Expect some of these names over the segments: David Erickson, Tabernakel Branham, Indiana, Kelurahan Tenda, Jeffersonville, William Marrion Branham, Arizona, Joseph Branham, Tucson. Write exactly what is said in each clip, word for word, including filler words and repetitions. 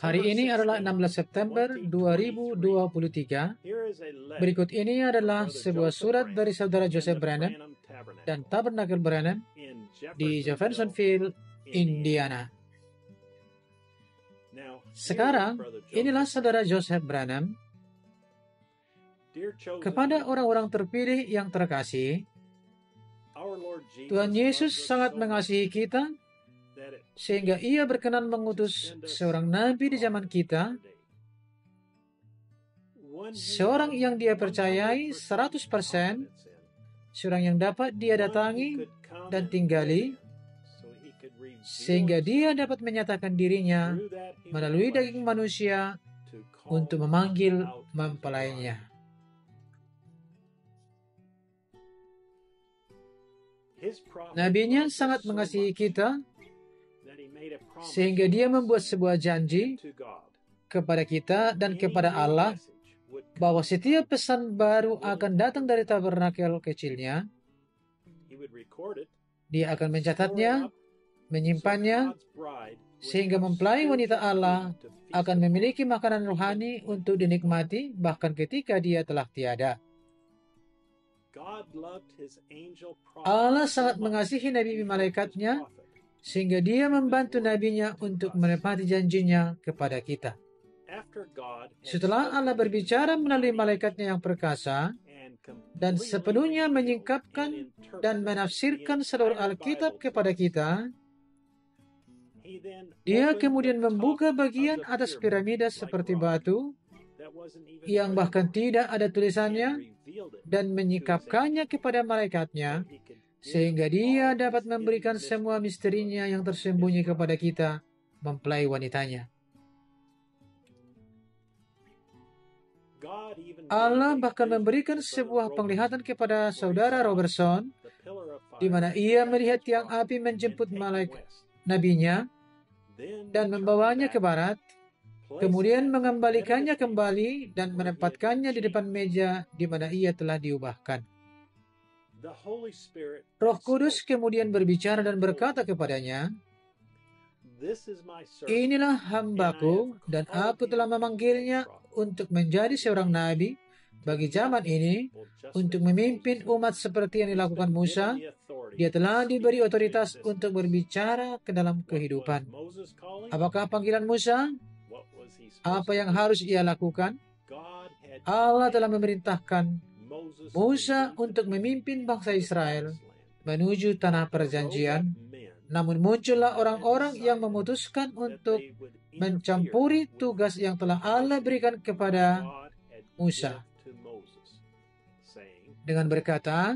Hari ini adalah enam belas September dua ribu dua puluh tiga. Berikut ini adalah sebuah surat dari saudara Joseph Branham dan Tabernakel Branham di Jeffersonville, Indiana. Sekarang, inilah saudara Joseph Branham. Kepada orang-orang terpilih yang terkasih, Tuhan Yesus sangat mengasihi kita, sehingga Ia berkenan mengutus seorang nabi di zaman kita, seorang yang Dia percayai seratus persen, seorang yang dapat Dia datangi dan tinggali, sehingga Dia dapat menyatakan dirinya melalui daging manusia untuk memanggil mempelainya. Nabinya sangat mengasihi kita, sehingga Dia membuat sebuah janji kepada kita dan kepada Allah bahwa setiap pesan baru akan datang dari tabernakel kecilnya. Dia akan mencatatnya, menyimpannya, sehingga mempelai wanita Allah akan memiliki makanan rohani untuk dinikmati bahkan ketika Dia telah tiada. Allah sangat mengasihi nabi malaikatnya, sehingga Dia membantu nabinya untuk menepati janjinya kepada kita. Setelah Allah berbicara melalui malaikatnya yang perkasa dan sepenuhnya menyingkapkan dan menafsirkan seluruh Alkitab kepada kita, Dia kemudian membuka bagian atas piramida seperti batu yang bahkan tidak ada tulisannya dan menyikapkannya kepada malaikatnya, sehingga Dia dapat memberikan semua misterinya yang tersembunyi kepada kita, mempelai wanitanya. Allah bahkan memberikan sebuah penglihatan kepada saudara Robertson, di mana ia melihat tiang api menjemput malaikat nabinya dan membawanya ke barat, kemudian mengembalikannya kembali dan menempatkannya di depan meja di mana ia telah diubahkan. Roh Kudus kemudian berbicara dan berkata kepadanya, "Inilah hambaku, dan aku telah memanggilnya untuk menjadi seorang nabi bagi zaman ini, untuk memimpin umat seperti yang dilakukan Musa. Dia telah diberi otoritas untuk berbicara ke dalam kehidupan. Apakah panggilan Musa? Apa yang harus ia lakukan?" Allah telah memerintahkan Musa untuk memimpin bangsa Israel menuju tanah perjanjian, namun muncullah orang-orang yang memutuskan untuk mencampuri tugas yang telah Allah berikan kepada Musa dengan berkata,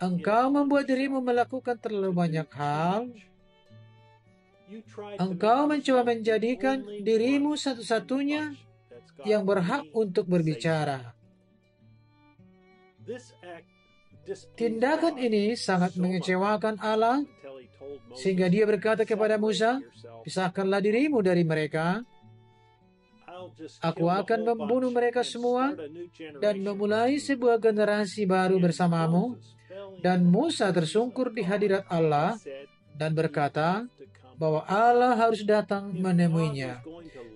"Engkau membuat dirimu melakukan terlalu banyak hal. Engkau mencoba menjadikan dirimu satu-satunya yang berhak untuk berbicara." Tindakan ini sangat mengecewakan Allah, sehingga Dia berkata kepada Musa, "Pisahkanlah dirimu dari mereka. Aku akan membunuh mereka semua dan memulai sebuah generasi baru bersamamu." Dan Musa tersungkur di hadirat Allah dan berkata bahwa Allah harus datang menemuinya.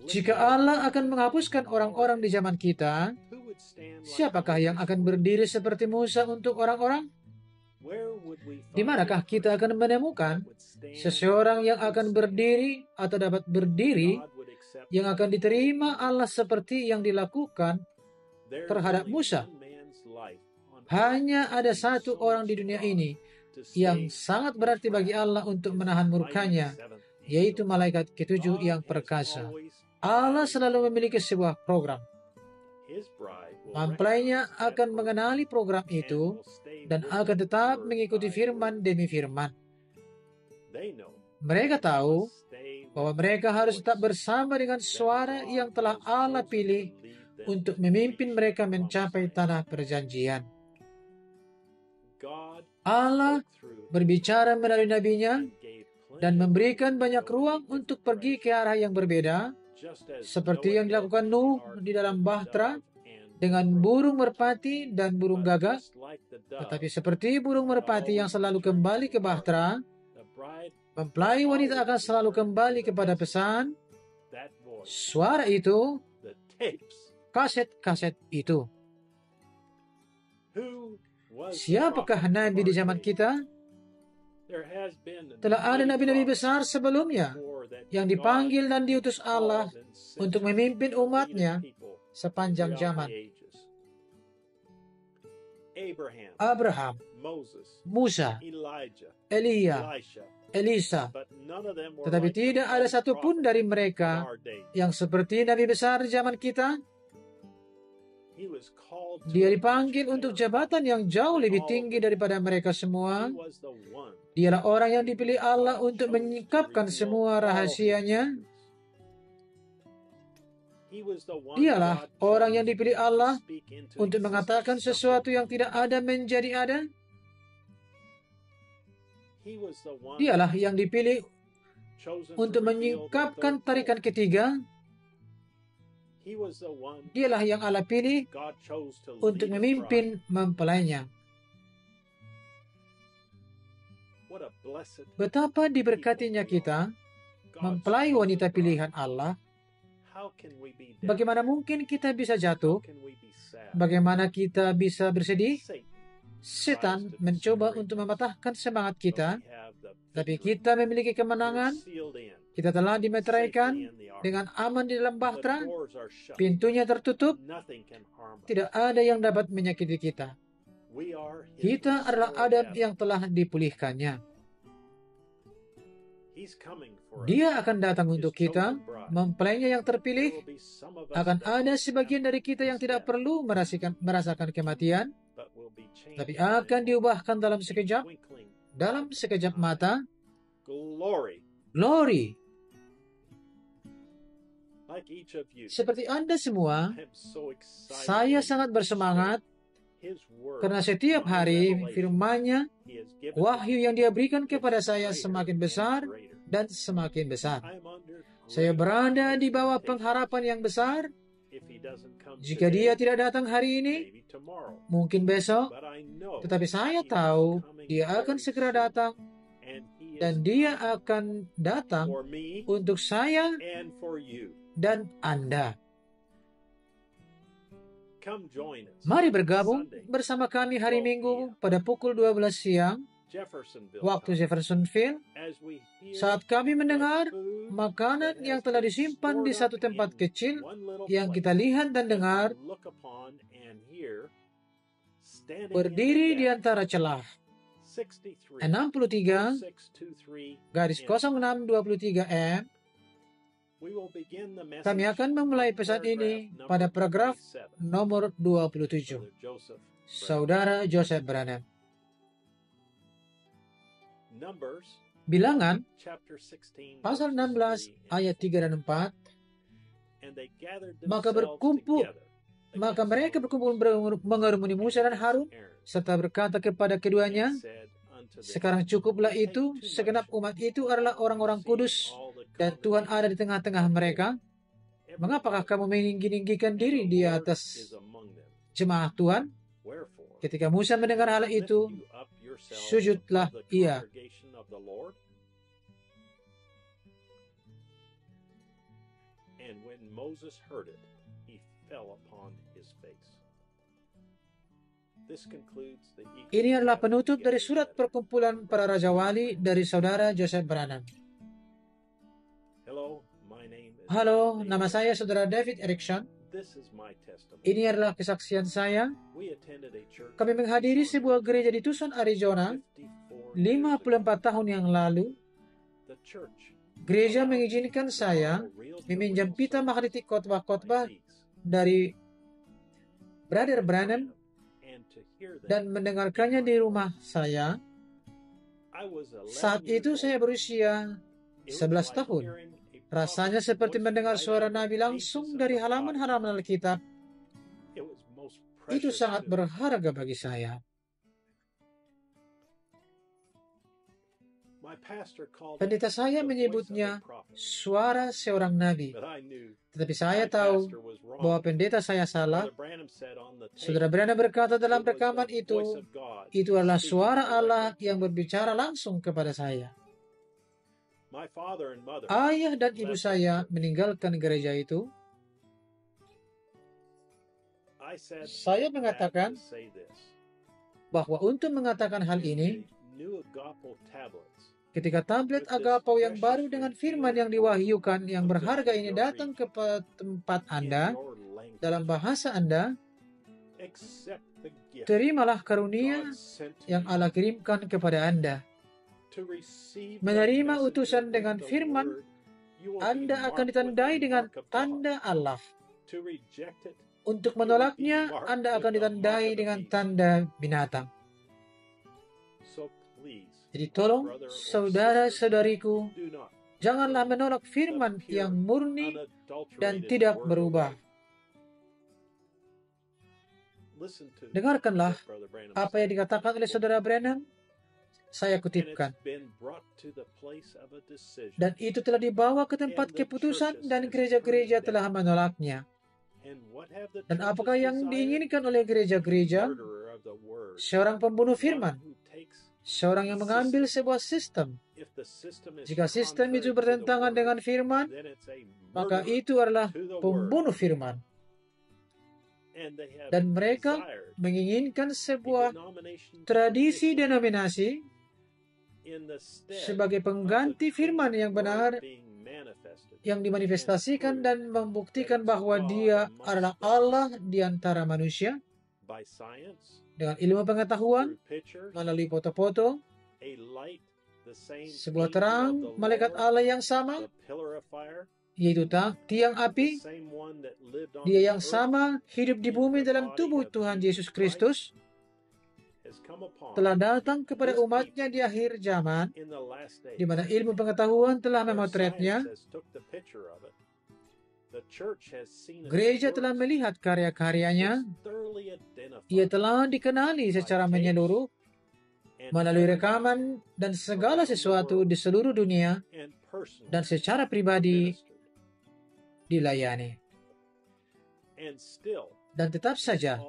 Jika Allah akan menghapuskan orang-orang di zaman kita, siapakah yang akan berdiri seperti Musa untuk orang-orang? Di manakah kita akan menemukan seseorang yang akan berdiri atau dapat berdiri yang akan diterima Allah seperti yang dilakukan terhadap Musa? Hanya ada satu orang di dunia ini yang sangat berarti bagi Allah untuk menahan murkanya, yaitu malaikat ketujuh yang perkasa. Allah selalu memiliki sebuah program. Mempelainya akan mengenali program itu dan akan tetap mengikuti firman demi firman. Mereka tahu bahwa mereka harus tetap bersama dengan suara yang telah Allah pilih untuk memimpin mereka mencapai tanah perjanjian. Allah berbicara melalui nabinya dan memberikan banyak ruang untuk pergi ke arah yang berbeda, seperti yang dilakukan Nuh di dalam bahtera dengan burung merpati dan burung gagak. Tetapi seperti burung merpati yang selalu kembali ke bahtera, mempelai wanita akan selalu kembali kepada pesan suara itu, kaset-kaset itu. Siapakah nabi di zaman kita? Telah ada nabi-nabi besar sebelumnya yang dipanggil dan diutus Allah untuk memimpin umatnya sepanjang zaman. Abraham, Musa, Elia, Elisa, tetapi tidak ada satupun dari mereka yang seperti nabi besar di zaman kita. Dia dipanggil untuk jabatan yang jauh lebih tinggi daripada mereka semua. Dialah orang yang dipilih Allah untuk menyingkapkan semua rahasianya. Dialah orang yang dipilih Allah untuk mengatakan sesuatu yang tidak ada menjadi ada. Dialah yang dipilih untuk menyingkapkan tarikan ketiga. Dialah yang Allah pilih untuk memimpin mempelainya. Betapa diberkatinya kita mempelai wanita pilihan Allah. Bagaimana mungkin kita bisa jatuh? Bagaimana kita bisa bersedih? Setan mencoba untuk mematahkan semangat kita, tapi kita memiliki kemenangan. Kita telah dimeteraikan dengan aman di dalam bahtera. Pintunya tertutup. Tidak ada yang dapat menyakiti kita. Kita adalah Adam yang telah dipulihkannya. Dia akan datang untuk kita. Mempelainya yang terpilih. Akan ada sebagian dari kita yang tidak perlu merasakan, merasakan kematian, tapi akan diubahkan dalam sekejap, dalam sekejap mata. Glory. Seperti Anda semua, saya sangat bersemangat karena setiap hari firman-Nya, wahyu yang Dia berikan kepada saya semakin besar dan semakin besar. Saya berada di bawah pengharapan yang besar. Jika Dia tidak datang hari ini, mungkin besok, tetapi saya tahu Dia akan segera datang. Dan Dia akan datang untuk saya dan Anda. Mari bergabung bersama kami hari Minggu pada pukul dua belas siang waktu Jeffersonville, saat kami mendengar makanan yang telah disimpan di satu tempat kecil yang kita lihat dan dengar berdiri di antara celah. enam tiga garis nol enam dua tiga M. Kami akan memulai pesan ini pada paragraf nomor dua puluh tujuh. Saudara Joseph Branham. Bilangan pasal enam belas ayat tiga dan empat. Maka berkumpul Maka mereka berkumpul mengerumuni Musa dan Harun, serta berkata kepada keduanya, "Sekarang cukuplah itu, segenap umat itu adalah orang-orang kudus, dan Tuhan ada di tengah-tengah mereka. Mengapakah kamu meninggi-ninggikan diri di atas jemaah Tuhan?" Ketika Musa mendengar hal itu, sujudlah ia. And when Moses heard it, ini adalah penutup dari surat perkumpulan para raja wali dari saudara Joseph Branham. Halo, nama saya saudara David Erickson. Ini adalah kesaksian saya. Kami menghadiri sebuah gereja di Tucson, Arizona, lima puluh empat tahun yang lalu. Gereja mengizinkan saya meminjam pita magnetik khotbah-khotbah dari Brother Branham dan mendengarkannya di rumah saya. Saat itu saya berusia sebelas tahun. Rasanya seperti mendengar suara Nabi langsung dari halaman-halaman Alkitab. Itu sangat berharga bagi saya. Pendeta saya menyebutnya suara seorang nabi. Tetapi saya tahu bahwa pendeta saya salah. Saudara Branham berkata dalam rekaman itu, itu adalah suara Allah yang berbicara langsung kepada saya. Ayah dan ibu saya meninggalkan gereja itu. Saya mengatakan bahwa untuk mengatakan hal ini, ketika tablet Agapau yang baru dengan firman yang diwahyukan yang berharga ini datang ke tempat Anda, dalam bahasa Anda, terimalah karunia yang Allah kirimkan kepada Anda. Menerima utusan dengan firman, Anda akan ditandai dengan tanda Allah. Untuk menolaknya, Anda akan ditandai dengan tanda binatang. Jadi tolong, saudara-saudariku, janganlah menolak firman yang murni dan tidak berubah. Dengarkanlah apa yang dikatakan oleh saudara Branham. Saya kutipkan. Dan itu telah dibawa ke tempat keputusan dan gereja-gereja telah menolaknya. Dan apakah yang diinginkan oleh gereja-gereja? Seorang pembunuh firman. Seorang yang mengambil sebuah sistem. Jika sistem itu bertentangan dengan firman, maka itu adalah pembunuh firman. Dan mereka menginginkan sebuah tradisi denominasi sebagai pengganti firman yang benar yang dimanifestasikan dan membuktikan bahwa dia adalah Allah di antara manusia dengan ilmu pengetahuan, melalui foto-foto, sebuah terang, malaikat Allah yang sama, yaitu tiang api, dia yang sama hidup di bumi dalam tubuh Tuhan Yesus Kristus, telah datang kepada umatnya di akhir zaman, di mana ilmu pengetahuan telah memotretnya. Gereja telah melihat karya-karyanya, ia telah dikenali secara menyeluruh, melalui rekaman dan segala sesuatu di seluruh dunia, dan secara pribadi, dilayani. Dan tetap saja,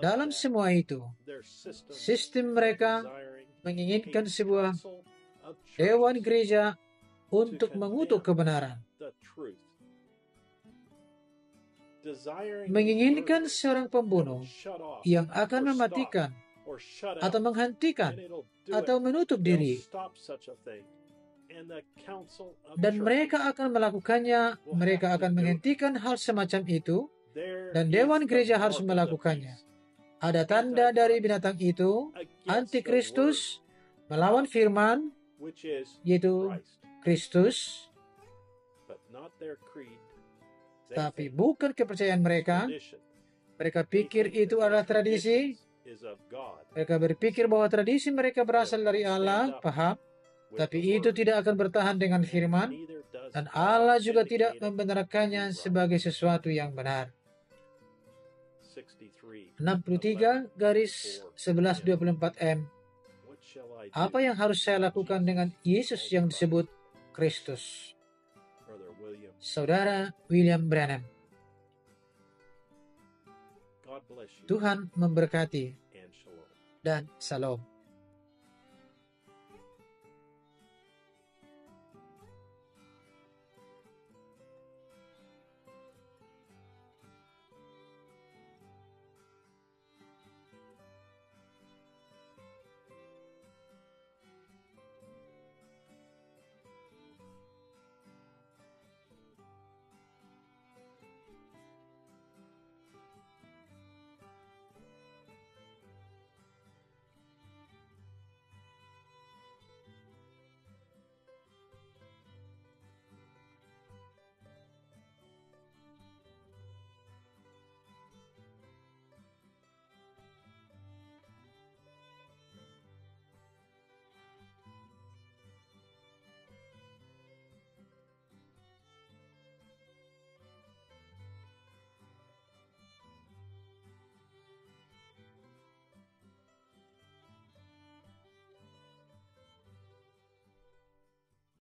dalam semua itu, sistem mereka menginginkan sebuah dewan gereja untuk mengutuk kebenaran. Menginginkan seorang pembunuh yang akan mematikan atau menghentikan atau menutup diri. Dan mereka akan melakukannya, mereka akan menghentikan hal semacam itu, dan Dewan Gereja harus melakukannya. Ada tanda dari binatang itu, Antikristus, melawan firman, yaitu Kristus, tapi bukan kepercayaan mereka. Mereka pikir itu adalah tradisi, mereka berpikir bahwa tradisi mereka berasal dari Allah, paham? Tapi itu tidak akan bertahan dengan firman, dan Allah juga tidak membenarkannya sebagai sesuatu yang benar. enam puluh tiga garis sebelas dua puluh empat M. Apa yang harus saya lakukan dengan Yesus yang disebut Kristus? Saudara William Branham. Tuhan memberkati dan salam.